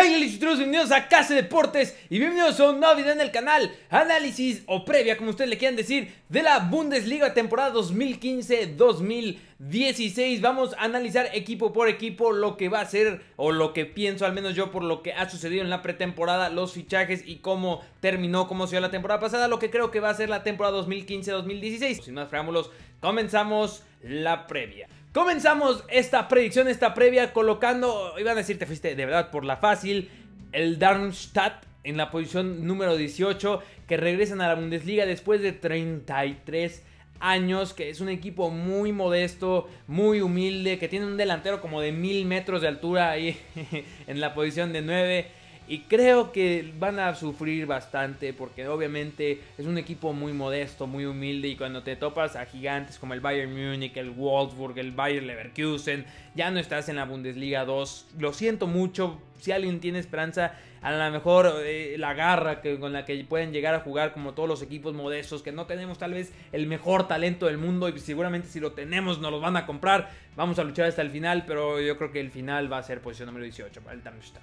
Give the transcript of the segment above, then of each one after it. ¿Qué hay, licenciados? Bienvenidos a Casa de Deportes y bienvenidos a un nuevo video en el canal. Análisis o previa, como ustedes le quieran decir, de la Bundesliga temporada 2015-2016. Vamos a analizar equipo por equipo lo que va a ser, o lo que pienso, al menos yo, por lo que ha sucedido en la pretemporada, los fichajes y cómo terminó, cómo se dio la temporada pasada, lo que creo que va a ser la temporada 2015-2016. Sin más preámbulos, comenzamos la previa. Comenzamos esta predicción, esta previa, colocando, iban a decir, te fuiste de verdad por la fácil, el Darmstadt en la posición número 18, que regresan a la Bundesliga después de 33 años, que es un equipo muy modesto, muy humilde, que tiene un delantero como de 1000 metros de altura ahí en la posición de 9. Y creo que van a sufrir bastante porque obviamente es un equipo muy modesto, muy humilde, y cuando te topas a gigantes como el Bayern Múnich, el Wolfsburg, el Bayern Leverkusen, ya no estás en la Bundesliga 2. Lo siento mucho, si alguien tiene esperanza, a lo mejor la garra con la que pueden llegar a jugar como todos los equipos modestos, que no tenemos tal vez el mejor talento del mundo y seguramente si lo tenemos nos lo van a comprar. Vamos a luchar hasta el final, pero yo creo que el final va a ser posición número 18 para el Darmstadt.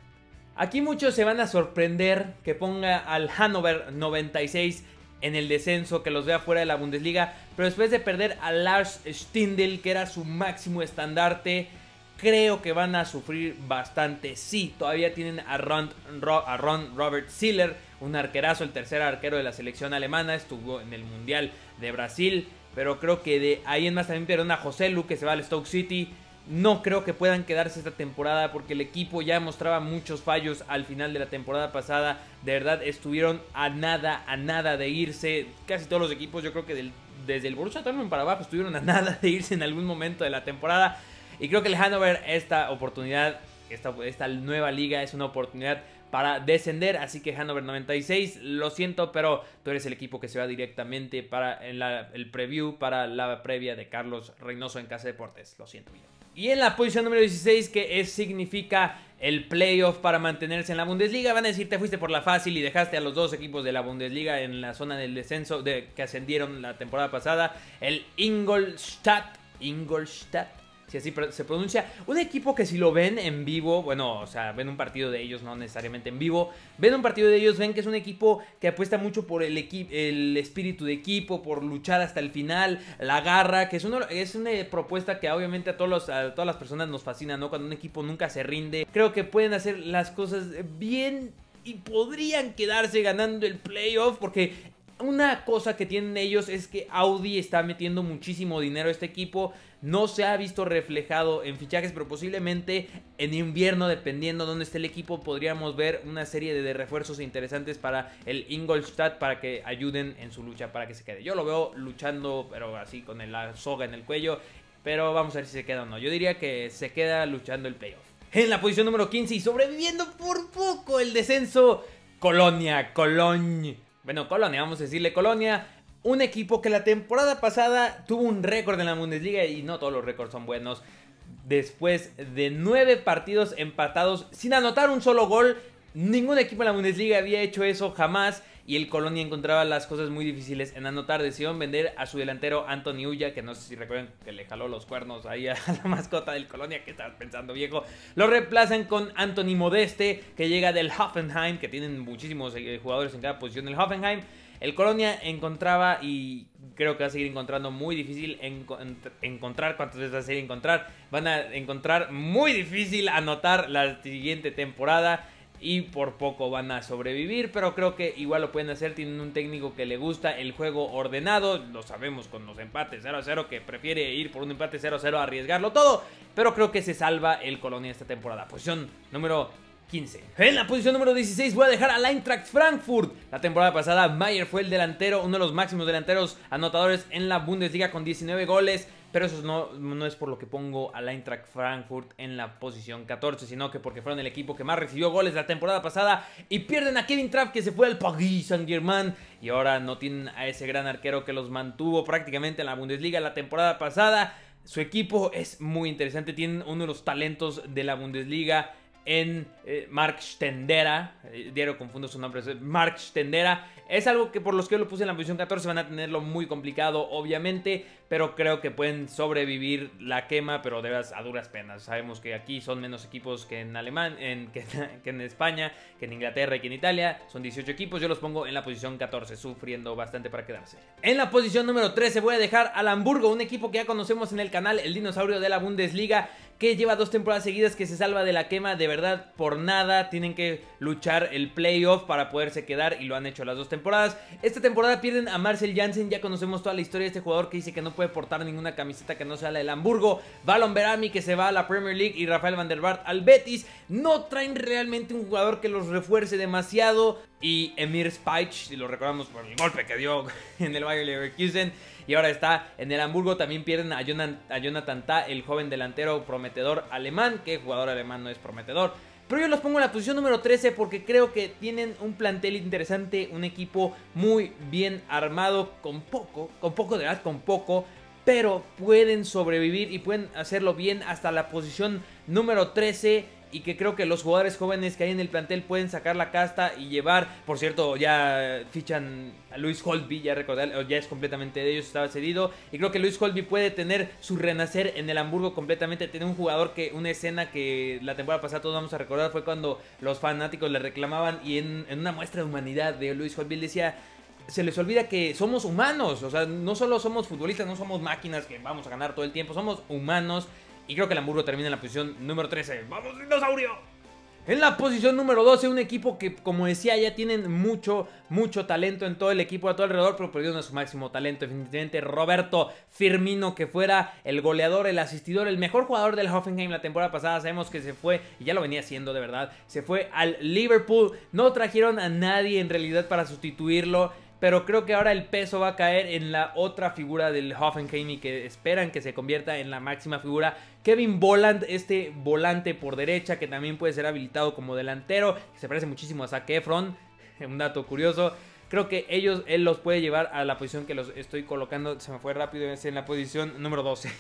Aquí muchos se van a sorprender que ponga al Hannover 96 en el descenso, que los vea fuera de la Bundesliga, pero después de perder a Lars Stindl, que era su máximo estandarte, creo que van a sufrir bastante. Sí, todavía tienen a Ron-Robert Zieler, un arquerazo, el tercer arquero de la selección alemana, estuvo en el Mundial de Brasil, pero creo que de ahí en más también pierden a Joselu, que se va al Stoke City. No creo que puedan quedarse esta temporada porque el equipo ya mostraba muchos fallos al final de la temporada pasada. De verdad estuvieron a nada de irse. Casi todos los equipos, yo creo que desde el Borussia Dortmund para abajo estuvieron a nada de irse en algún momento de la temporada. Y creo que el Hannover, esta oportunidad, esta nueva liga es una oportunidad para descender. Así que Hannover 96, lo siento, pero tú eres el equipo que se va directamente para el preview, para la previa de Carlos Reynoso en Casa de Deportes. Lo siento, Miguel. Y en la posición número 16, que significa el playoff para mantenerse en la Bundesliga, van a decir, te fuiste por la fácil y dejaste a los dos equipos de la Bundesliga en la zona del descenso que ascendieron la temporada pasada, el Ingolstadt, si así se pronuncia, un equipo que si lo ven en vivo, bueno, o sea, ven un partido de ellos, no necesariamente en vivo, ven un partido de ellos, ven que es un equipo que apuesta mucho por el espíritu de equipo, por luchar hasta el final, la garra, que es una propuesta que obviamente a todas las personas nos fascina, ¿no? Cuando un equipo nunca se rinde, creo que pueden hacer las cosas bien y podrían quedarse ganando el playoff porque... Una cosa que tienen ellos es que Audi está metiendo muchísimo dinero a este equipo. No se ha visto reflejado en fichajes, pero posiblemente en invierno, dependiendo de dónde esté el equipo, podríamos ver una serie de refuerzos interesantes para el Ingolstadt, para que ayuden en su lucha, para que se quede. Yo lo veo luchando, pero así con la soga en el cuello, pero vamos a ver si se queda o no. Yo diría que se queda luchando el playoff. En la posición número 15 y sobreviviendo por poco el descenso, Colonia, vamos a decirle Colonia, un equipo que la temporada pasada tuvo un récord en la Bundesliga y no todos los récords son buenos. Después de 9 partidos empatados sin anotar un solo gol, ningún equipo en la Bundesliga había hecho eso jamás y el Colonia encontraba las cosas muy difíciles en anotar. Decidieron vender a su delantero Anthony Ujah, que no sé si recuerdan que le jaló los cuernos ahí a la mascota del Colonia, que estás pensando, viejo. Lo reemplazan con Anthony Modeste, que llega del Hoffenheim, que tienen muchísimos jugadores en cada posición del Hoffenheim. El Colonia encontraba, y creo que va a seguir encontrando, muy difícil encontrar. ¿Cuántas veces va a seguir encontrar? Van a encontrar muy difícil anotar la siguiente temporada. Y por poco van a sobrevivir, pero creo que igual lo pueden hacer. Tienen un técnico que le gusta el juego ordenado. Lo sabemos con los empates 0-0, que prefiere ir por un empate 0-0 a arriesgarlo todo. Pero creo que se salva el Colonia esta temporada. Posición número 15. En la posición número 16 voy a dejar al Eintracht Frankfurt. La temporada pasada Maier fue el delantero, uno de los máximos delanteros anotadores en la Bundesliga con 19 goles. Pero eso no es por lo que pongo al Eintracht Frankfurt en la posición 14, sino que porque fueron el equipo que más recibió goles la temporada pasada y pierden a Kevin Trapp, que se fue al Paris Saint-Germain, y ahora no tienen a ese gran arquero que los mantuvo prácticamente en la Bundesliga la temporada pasada. Su equipo es muy interesante, tienen uno de los talentos de la Bundesliga en Mark Stendera. Diario confundo sus nombres. Mark Stendera. Es algo que por los que yo lo puse en la posición 14 van a tenerlo muy complicado, obviamente. Pero creo que pueden sobrevivir la quema, pero de verdad a duras penas. Sabemos que aquí son menos equipos que en Alemania, que en España, que en Inglaterra y que en Italia. Son 18 equipos. Yo los pongo en la posición 14, sufriendo bastante para quedarse. En la posición número 13 voy a dejar al Hamburgo, un equipo que ya conocemos en el canal, el dinosaurio de la Bundesliga, que lleva 2 temporadas seguidas que se salva de la quema. De verdad, por nada, tienen que luchar el playoff para poderse quedar y lo han hecho las 2 temporadas. Esta temporada pierden a Marcel Janssen, ya conocemos toda la historia de este jugador que dice que no puede portar ninguna camiseta que no sea la del Hamburgo. Valon Berami, que se va a la Premier League, y Rafael van der Vaart al Betis. No traen realmente un jugador que los refuerce demasiado. Y Emir Spice, si lo recordamos por el golpe que dio en el Bayern Leverkusen, y ahora está en el Hamburgo. También pierden a Jonathan Tah, el joven delantero prometedor alemán, que jugador alemán no es prometedor. Pero yo los pongo en la posición número 13 porque creo que tienen un plantel interesante, un equipo muy bien armado, con poco, pero pueden sobrevivir y pueden hacerlo bien hasta la posición número 13. Y que creo que los jugadores jóvenes que hay en el plantel pueden sacar la casta y llevar. Por cierto, ya fichan a Lewis Holtby, ya recordar, ya es completamente de ellos, estaba cedido. Y creo que Lewis Holtby puede tener su renacer en el Hamburgo completamente. Tiene un jugador que, una escena que la temporada pasada todos vamos a recordar, fue cuando los fanáticos le reclamaban. Y en una muestra de humanidad de Lewis Holtby decía: se les olvida que somos humanos. O sea, no solo somos futbolistas, no somos máquinas que vamos a ganar todo el tiempo, somos humanos. Y creo que el Hamburgo termina en la posición número 13. ¡Vamos, dinosaurio! En la posición número 12, un equipo que, como decía, ya tienen mucho talento en todo el equipo, a todo alrededor, pero perdieron a su máximo talento, definitivamente Roberto Firmino, que fuera el goleador, el asistidor, el mejor jugador del Hoffenheim la temporada pasada. Sabemos que se fue, y ya lo venía haciendo de verdad, se fue al Liverpool. No trajeron a nadie en realidad para sustituirlo, pero creo que ahora el peso va a caer en la otra figura del Hoffenheim y que esperan que se convierta en la máxima figura. Kevin Volland, este volante por derecha que también puede ser habilitado como delantero, que se parece muchísimo a Zac Efron, un dato curioso. Creo que él los puede llevar a la posición que los estoy colocando. Se me fue rápido, es en la posición número 12.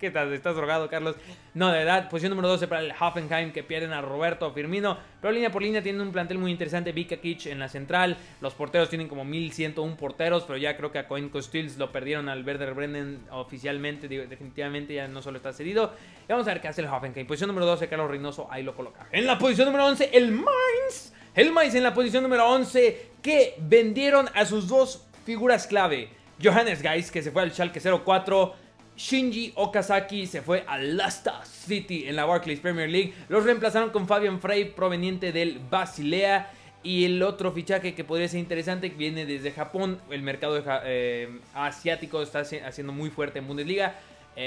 ¿Qué tal? ¿Estás drogado, Carlos? No, de verdad, posición número 12 para el Hoffenheim, que pierden a Roberto Firmino. Pero línea por línea tienen un plantel muy interesante. Vikacic en la central. Los porteros tienen como 1101 porteros, pero ya creo que a Coen Costils lo perdieron al Werder Bremen oficialmente. Digo, definitivamente ya no solo está cedido. Y vamos a ver qué hace el Hoffenheim. Posición número 12, Carlos Reynoso, ahí lo coloca. En la posición número 11, el Mainz. El Mainz en la posición número 11, que vendieron a sus 2 figuras clave. Johannes Geis, que se fue al Schalke 04. Shinji Okazaki se fue a Leicester City en la Barclays Premier League. Los reemplazaron con Fabian Frey, proveniente del Basilea. Y el otro fichaje que podría ser interesante, que viene desde Japón. El mercado asiático está haciendo muy fuerte en Bundesliga.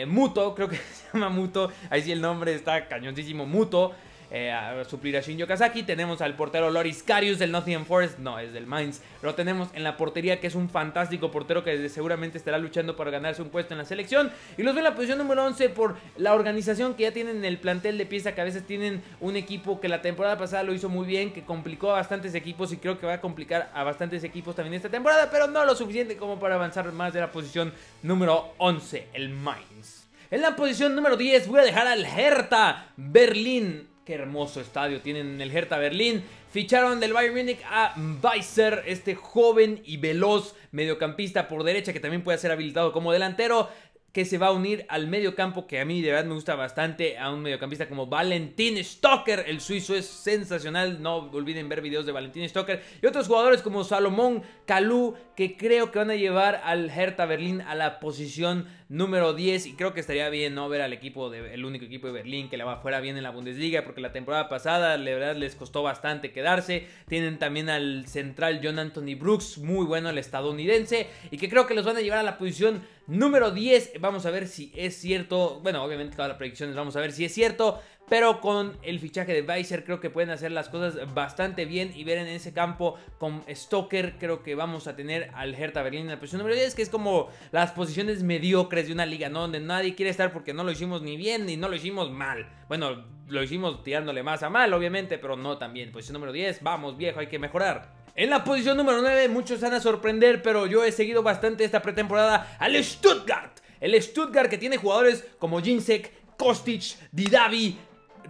Muto, creo que se llama Muto. Ahí sí el nombre está cañoncísimo, Muto. A suplir a Shinji Okazaki. Tenemos al portero Loris Karius del Nottingham Forest. No, es del Mainz. Lo tenemos en la portería, que es un fantástico portero que seguramente estará luchando por ganarse un puesto en la selección. Y los veo en la posición número 11 por la organización que ya tienen en el plantel de pieza, que a veces tienen un equipo que la temporada pasada lo hizo muy bien, que complicó a bastantes equipos, y creo que va a complicar a bastantes equipos también esta temporada, pero no lo suficiente como para avanzar más de la posición número 11, el Mainz. En la posición número 10 voy a dejar al Hertha Berlín. Qué hermoso estadio tienen el Hertha Berlín. Ficharon del Bayern Múnich a Weiser, este joven y veloz mediocampista por derecha que también puede ser habilitado como delantero, que se va a unir al mediocampo, que a mí de verdad me gusta bastante, a un mediocampista como Valentin Stocker. El suizo es sensacional, no olviden ver videos de Valentin Stocker. Y otros jugadores como Salomón Kalou, que creo que van a llevar al Hertha Berlín a la posición número 10. Y creo que estaría bien, ¿no?, ver al equipo, el único equipo de Berlín que le fuera bien en la Bundesliga, porque la temporada pasada, la verdad, les costó bastante quedarse. Tienen también al central John Anthony Brooks, muy bueno el estadounidense, y que creo que los van a llevar a la posición número 10, vamos a ver si es cierto. Bueno, obviamente todas las predicciones vamos a ver si es cierto, pero con el fichaje de Weiser creo que pueden hacer las cosas bastante bien y ver en ese campo con Stocker. Creo que vamos a tener al Hertha Berlín en la posición número 10, que es como las posiciones mediocres de una liga, ¿no?, donde nadie quiere estar porque no lo hicimos ni bien ni no lo hicimos mal. Bueno, lo hicimos tirándole más a mal, obviamente, pero no tan bien. Posición número 10, vamos viejo, hay que mejorar. En la posición número 9, muchos van a sorprender, pero yo he seguido bastante esta pretemporada al Stuttgart. El Stuttgart que tiene jugadores como Jinsek, Kostić, Didavi,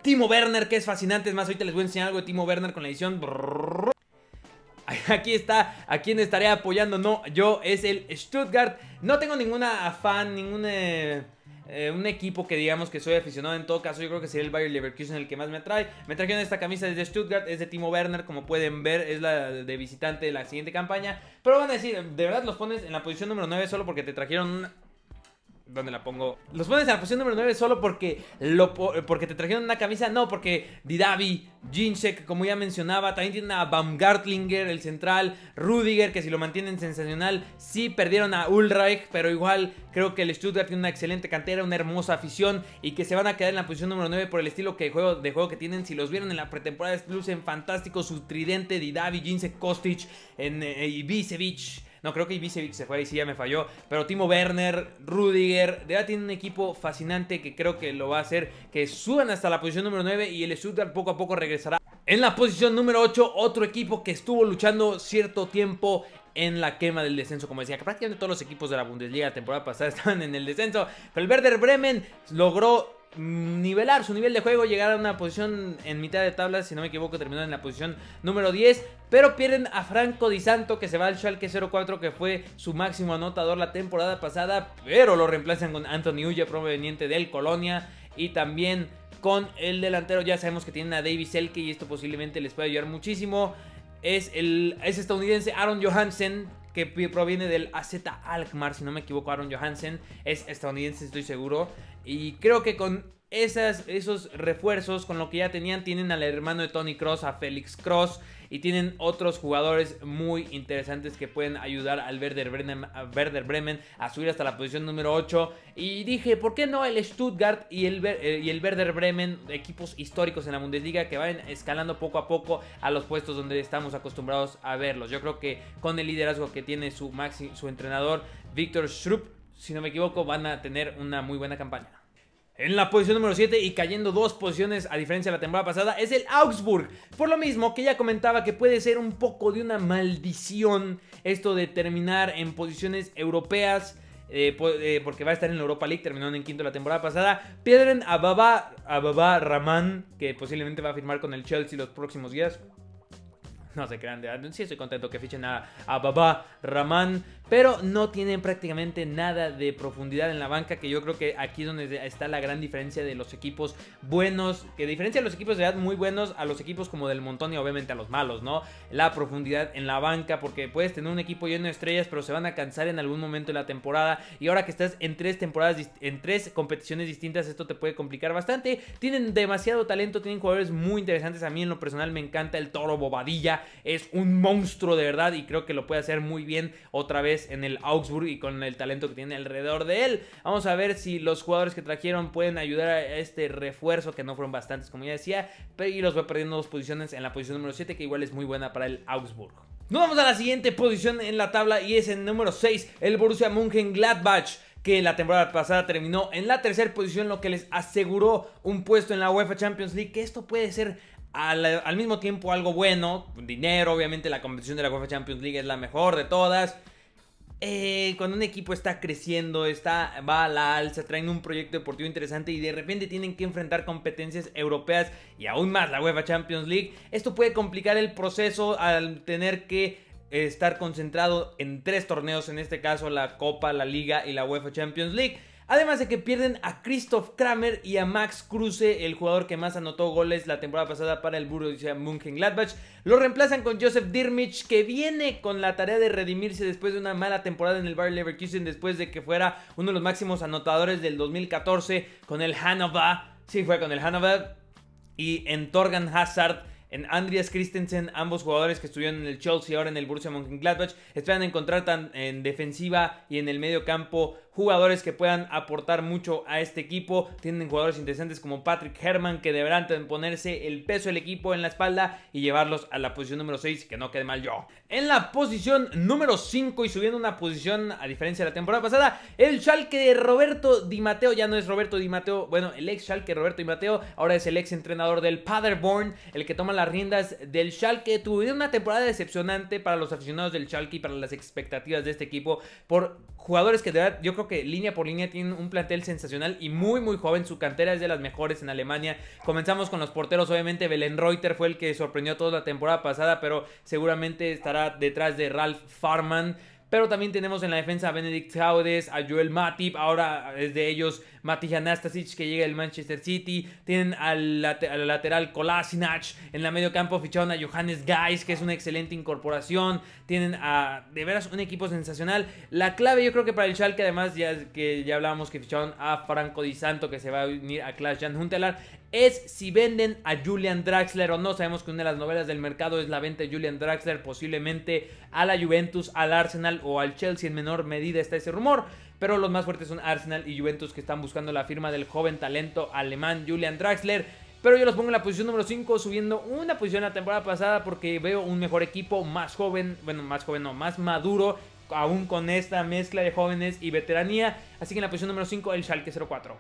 Timo Werner, que es fascinante. Es más, ahorita les voy a enseñar algo de Timo Werner con la edición. Aquí está, a quien estaré apoyando, no, yo, es el Stuttgart. No tengo ninguna afán, ningún un equipo que digamos que soy aficionado. En todo caso, yo creo que sería el Bayern Leverkusen el que más me atrae. Me trajeron esta camisa desde Stuttgart, es de Timo Werner, como pueden ver, es la de visitante de la siguiente campaña. Pero van a decir, de verdad los pones en la posición número 9 solo porque te trajeron una... ¿Dónde la pongo? ¿Los pones en la posición número 9 solo porque te trajeron una camisa? No, porque Didavi, Jinsek, como ya mencionaba, también tienen a Baumgartlinger, el central, Rüdiger, que si lo mantienen sensacional. Sí, perdieron a Ulreich, pero igual creo que el Stuttgart tiene una excelente cantera, una hermosa afición, y que se van a quedar en la posición número 9 por el estilo de juego que tienen. Si los vieron en la pretemporada, lucen fantástico su tridente, Didavi, Jinsek, Kostić, Ibišević. No, creo que Ibišević se fue ahí, sí, ya me falló. Pero Timo Werner, Rüdiger, de verdad tiene un equipo fascinante que creo que lo va a hacer que suban hasta la posición número 9 y el Stuttgart poco a poco regresará. En la posición número 8, otro equipo que estuvo luchando cierto tiempo en la quema del descenso, como decía, que prácticamente todos los equipos de la Bundesliga la temporada pasada estaban en el descenso. Pero el Werder Bremen logró nivelar su nivel de juego, llegar a una posición en mitad de tabla, si no me equivoco terminó en la posición número 10, pero pierden a Franco Di Santo, que se va al Schalke 04, que fue su máximo anotador la temporada pasada, pero lo reemplazan con Anthony Ujah, proveniente del Colonia, y también con el delantero. Ya sabemos que tienen a Davy Selke y esto posiblemente les puede ayudar muchísimo. Es estadounidense Aaron Johansen, que proviene del AZ Alkmaar, si no me equivoco. Aaron Johansen es estadounidense, estoy seguro. Y creo que con esos refuerzos, con lo que ya tenían, tienen al hermano de Toni Kroos, a Felix Kroos, y tienen otros jugadores muy interesantes que pueden ayudar al Werder Bremen a subir hasta la posición número 8. Y dije, ¿por qué no el Stuttgart y el Werder Bremen, equipos históricos en la Bundesliga que van escalando poco a poco a los puestos donde estamos acostumbrados a verlos? Yo creo que con el liderazgo que tiene su entrenador, Viktor Schrupp, si no me equivoco, van a tener una muy buena campaña. En la posición número 7 y cayendo 2 posiciones a diferencia de la temporada pasada es el Augsburg. Por lo mismo que ya comentaba que puede ser un poco de una maldición esto de terminar en posiciones europeas, porque va a estar en la Europa League, terminaron en quinto la temporada pasada. Pierden a Baba Rahman, que posiblemente va a firmar con el Chelsea los próximos días. No se crean, sí estoy contento que fichen a Baba Rahman, pero no tienen prácticamente nada de profundidad en la banca, que yo creo que aquí es donde está la gran diferencia de los equipos buenos, que diferencia a los equipos de edad muy buenos a los equipos como del montón y obviamente a los malos, ¿no? La profundidad en la banca, porque puedes tener un equipo lleno de estrellas, pero se van a cansar en algún momento de la temporada, y ahora que estás en 3 competiciones distintas, esto te puede complicar bastante. Tienen demasiado talento, tienen jugadores muy interesantes. A mí en lo personal me encanta el Toro Bobadilla, es un monstruo de verdad y creo que lo puede hacer muy bien otra vez en el Augsburg y con el talento que tiene alrededor de él. Vamos a ver si los jugadores que trajeron pueden ayudar a este refuerzo, que no fueron bastantes como ya decía, pero y los va perdiendo 2 posiciones en la posición número 7, que igual es muy buena para el Augsburg. Nos vamos a la siguiente posición en la tabla y es en número 6, el Borussia Mönchengladbach, que la temporada pasada terminó en la tercera posición, lo que les aseguró un puesto en la UEFA Champions League, que esto puede ser al mismo tiempo algo bueno, dinero, obviamente la competición de la UEFA Champions League es la mejor de todas. Cuando un equipo está creciendo, va a la alza, traen un proyecto deportivo interesante y de repente tienen que enfrentar competencias europeas y aún más la UEFA Champions League, esto puede complicar el proceso al tener que estar concentrado en 3 torneos, en este caso la Copa, la Liga y la UEFA Champions League. Además de que pierden a Christoph Kramer y a Max Kruse, el jugador que más anotó goles la temporada pasada para el Borussia Mönchengladbach. Lo reemplazan con Josef Dirmic, que viene con la tarea de redimirse después de una mala temporada en el Bayer Leverkusen, después de que fuera uno de los máximos anotadores del 2014 con el Hannover. Sí, fue con el Hannover. Y en Torgan Hazard, en Andreas Christensen, ambos jugadores que estuvieron en el Chelsea, ahora en el Borussia Mönchengladbach, esperan encontrar en defensiva y en el medio campo jugadores que puedan aportar mucho a este equipo. Tienen jugadores interesantes como Patrick Herrmann, que deberán ponerse el peso del equipo en la espalda y llevarlos a la posición número 6, que no quede mal yo. En la posición número 5 y subiendo una posición a diferencia de la temporada pasada, el Schalke de Roberto Di Matteo, ya no es Roberto Di Matteo, bueno, el ex Schalke Roberto Di Matteo, ahora es el ex entrenador del Paderborn, el que toma las riendas del Schalke. Tuvieron una temporada decepcionante para los aficionados del Schalke y para las expectativas de este equipo, por jugadores que de verdad yo creo creo que línea por línea tienen un plantel sensacional y muy muy joven. Su cantera es de las mejores en Alemania. Comenzamos con los porteros, obviamente Belenreuter fue el que sorprendió a todos la temporada pasada, pero seguramente estará detrás de Ralf Farman. Pero también tenemos en la defensa a Benedikt Haudes, a Joel Matip, ahora es de ellos Matija Nastasic, que llega del Manchester City. Tienen al lateral Kolasinac. En la medio campo ficharon a Johannes Geis, que es una excelente incorporación. Tienen a, de veras, un equipo sensacional. La clave yo creo que para el Schalke, además ya hablábamos que ficharon a Franco Di Santo, que se va a unir a Klaas Jan Huntelaar, es si venden a Julian Draxler o no. Sabemos que una de las novelas del mercado es la venta de Julian Draxler, posiblemente a la Juventus, al Arsenal o al Chelsea. En menor medida está ese rumor, pero los más fuertes son Arsenal y Juventus, que están buscando la firma del joven talento alemán Julian Draxler. Pero yo los pongo en la posición número 5, subiendo una posición la temporada pasada, porque veo un mejor equipo, más joven, bueno, más joven no, más maduro, aún con esta mezcla de jóvenes y veteranía. Así que en la posición número 5, el Schalke 04.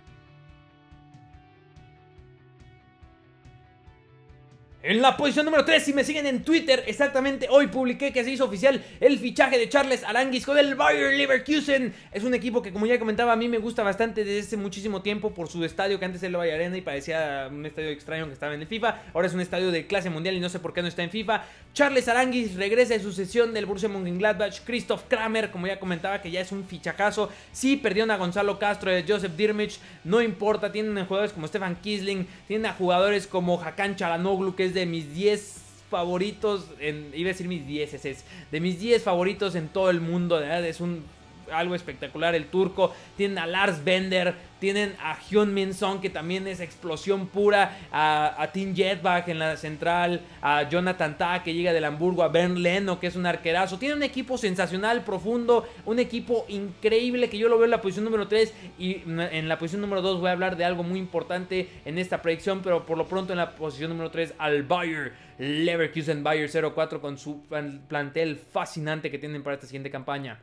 En la posición número 3, si me siguen en Twitter, exactamente hoy publiqué que se hizo oficial el fichaje de Charles Aranguis con el Bayern Leverkusen. Es un equipo que, como ya comentaba, a mí me gusta bastante desde hace muchísimo tiempo por su estadio, que antes era el Bayern Arena y parecía un estadio extraño que estaba en el FIFA. Ahora es un estadio de clase mundial y no sé por qué no está en FIFA. Charles Aranguis regresa de su cesión del Borussia Mönchengladbach. Christoph Kramer, como ya comentaba, que ya es un fichajazo. Sí, perdieron a Gonzalo Castro y a Joseph Dirmich, no importa. Tienen a jugadores como Stefan Kisling, tienen a jugadores como Hakan Çalhanoğlu, que es de mis 10 favoritos, iba a decir mis 10, es de mis 10 favoritos en todo el mundo, de verdad, es algo espectacular el turco. Tienen a Lars Bender, tienen a Hyun Min Song, que también es explosión pura, a Tim Jedbach en la central, a Jonathan Tah, que llega del Hamburgo, a Bernd Leno, que es un arquerazo. Tiene un equipo sensacional, profundo, un equipo increíble que yo lo veo en la posición número 3, y en la posición número 2 voy a hablar de algo muy importante en esta predicción, pero por lo pronto en la posición número 3 al Bayer Leverkusen, Bayer 04, con su plantel fascinante que tienen para esta siguiente campaña.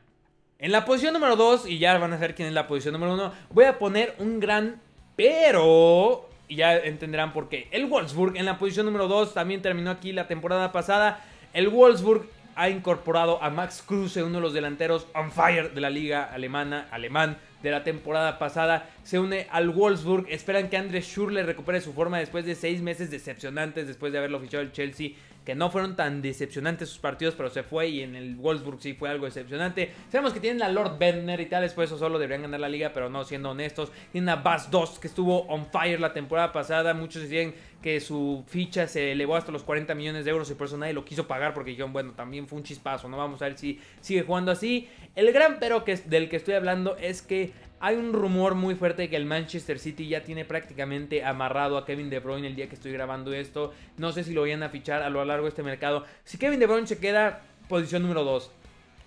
En la posición número 2, y ya van a saber quién es la posición número 1, voy a poner un gran pero, y ya entenderán por qué. El Wolfsburg en la posición número 2 también terminó aquí la temporada pasada. El Wolfsburg ha incorporado a Max Kruse, uno de los delanteros on fire de la liga alemán de la temporada pasada. Se une al Wolfsburg, esperan que André Schürrle recupere su forma después de 6 meses decepcionantes, después de haberlo fichado el Chelsea, que no fueron tan decepcionantes sus partidos, pero se fue, y en el Wolfsburg sí fue algo decepcionante. Sabemos que tienen a Lord Bender y tal, después eso solo deberían ganar la liga, pero no, siendo honestos. Tienen a Bas Dost, que estuvo on fire la temporada pasada. Muchos decían que su ficha se elevó hasta los 40 millones de euros y por eso nadie lo quiso pagar, porque dijeron, bueno, también fue un chispazo, ¿no? Vamos a ver si sigue jugando así. El gran pero del que estoy hablando es que hay un rumor muy fuerte de que el Manchester City ya tiene prácticamente amarrado a Kevin De Bruyne el día que estoy grabando esto. No sé si lo vayan a fichar a lo largo de este mercado. Si Kevin De Bruyne se queda, posición número 2.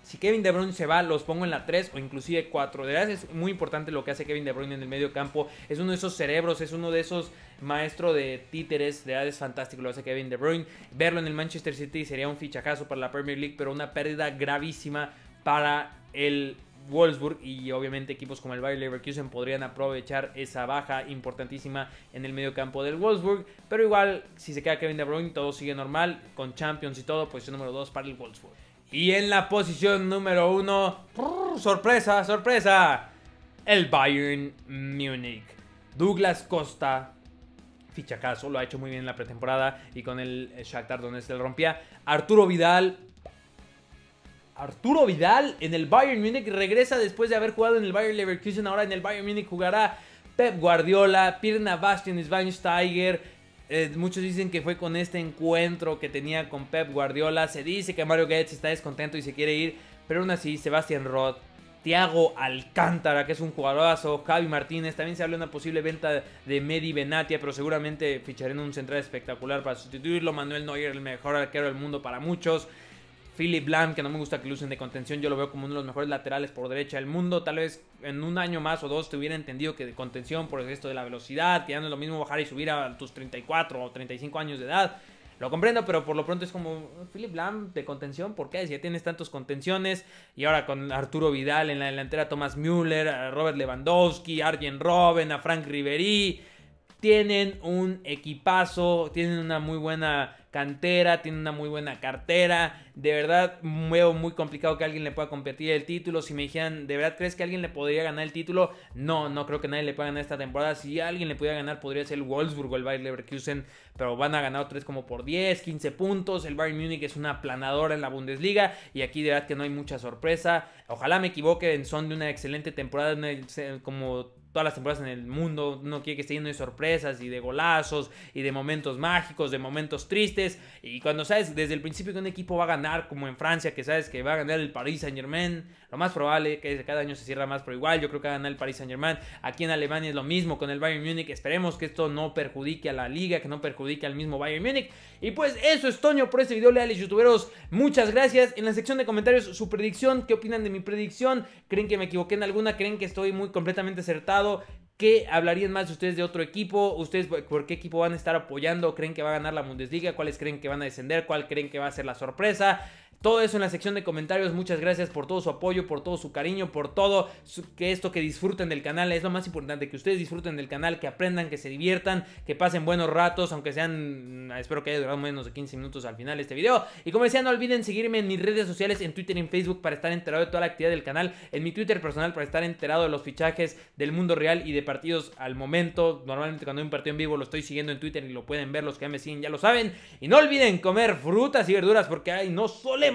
Si Kevin De Bruyne se va, los pongo en la 3 o inclusive 4. De verdad es muy importante lo que hace Kevin De Bruyne en el medio campo. Es uno de esos cerebros, es uno de esos maestros de títeres. De verdad es fantástico lo que hace Kevin De Bruyne. Verlo en el Manchester City sería un fichajazo para la Premier League, pero una pérdida gravísima para el Wolfsburg, y obviamente equipos como el Bayer Leverkusen podrían aprovechar esa baja importantísima en el medio campo del Wolfsburg. Pero igual, si se queda Kevin De Bruyne, todo sigue normal, con Champions y todo. Posición número 2 para el Wolfsburg. Y en la posición número 1, sorpresa, sorpresa, el Bayern Múnich. Douglas Costa, fichacazo, lo ha hecho muy bien en la pretemporada y con el Shakhtar donde se le rompía. Arturo Vidal en el Bayern Múnich regresa después de haber jugado en el Bayern Leverkusen. Ahora en el Bayern Múnich jugará Pep Guardiola, Pierre Bastian Schweinsteiger. Muchos dicen que fue con este encuentro que tenía con Pep Guardiola. Se dice que Mario Götze está descontento y se quiere ir, pero aún así Sebastián Roth, Thiago Alcántara, que es un jugadorazo, Javi Martínez, también se habla de una posible venta de Mehdi Benatia, pero seguramente ficharán un central espectacular para sustituirlo. Manuel Neuer, el mejor arquero del mundo para muchos. Philipp Lahm, que no me gusta que lo usen de contención, yo lo veo como uno de los mejores laterales por derecha del mundo. Tal vez en un año más o dos te hubiera entendido que de contención, por esto de la velocidad, que ya no es lo mismo bajar y subir a tus 34 o 35 años de edad. Lo comprendo, pero por lo pronto es como Philipp Lahm de contención, ¿por qué? Si ya tienes tantos contenciones. Y ahora con Arturo Vidal en la delantera, Thomas Müller, a Robert Lewandowski, Arjen Robben, a Frank Ribéry. Tienen un equipazo, tienen una muy buena cantera, tiene una muy buena cartera. De verdad, veo muy complicado que alguien le pueda competir el título. Si me dijeran, ¿de verdad crees que alguien le podría ganar el título? No, no creo que nadie le pueda ganar esta temporada. Si alguien le pudiera ganar, podría ser el Wolfsburg o el Bayern Leverkusen, pero van a ganar otra vez como por 10, 15 puntos. El Bayern Múnich es una aplanadora en la Bundesliga y aquí de verdad que no hay mucha sorpresa. Ojalá me equivoque, en son de una excelente temporada, como todas las temporadas en el mundo, uno quiere que esté lleno de sorpresas y de golazos y de momentos mágicos, de momentos tristes. Y cuando sabes desde el principio que un equipo va a ganar, como en Francia, que sabes que va a ganar el Paris Saint-Germain, lo más probable que cada año se cierra más, pero igual yo creo que va a ganar el Paris Saint-Germain. Aquí en Alemania es lo mismo con el Bayern Múnich. Esperemos que esto no perjudique a la liga, que no perjudique al mismo Bayern Múnich. Y pues eso es Toño por este video, leales youtuberos. Muchas gracias. En la sección de comentarios, su predicción, ¿qué opinan de mi predicción? ¿Creen que me equivoqué en alguna? ¿Creen que estoy muy completamente acertado? ¿Qué hablarían más de ustedes de otro equipo? ¿Ustedes por qué equipo van a estar apoyando? ¿Creen que va a ganar la Bundesliga? ¿Cuáles creen que van a descender? ¿Cuál creen que va a ser la sorpresa? Todo eso en la sección de comentarios. Muchas gracias por todo su apoyo, por todo su cariño, por todo que disfruten del canal. Es lo más importante, que ustedes disfruten del canal, que aprendan, que se diviertan, que pasen buenos ratos, aunque sean, espero que haya durado menos de 15 minutos al final de este video. Y como decía, no olviden seguirme en mis redes sociales, en Twitter y en Facebook, para estar enterado de toda la actividad del canal, en mi Twitter personal para estar enterado de los fichajes del mundo real y de partidos al momento. Normalmente cuando hay un partido en vivo lo estoy siguiendo en Twitter y lo pueden ver, los que ya me siguen ya lo saben. Y no olviden comer frutas y verduras porque ahí no solemos.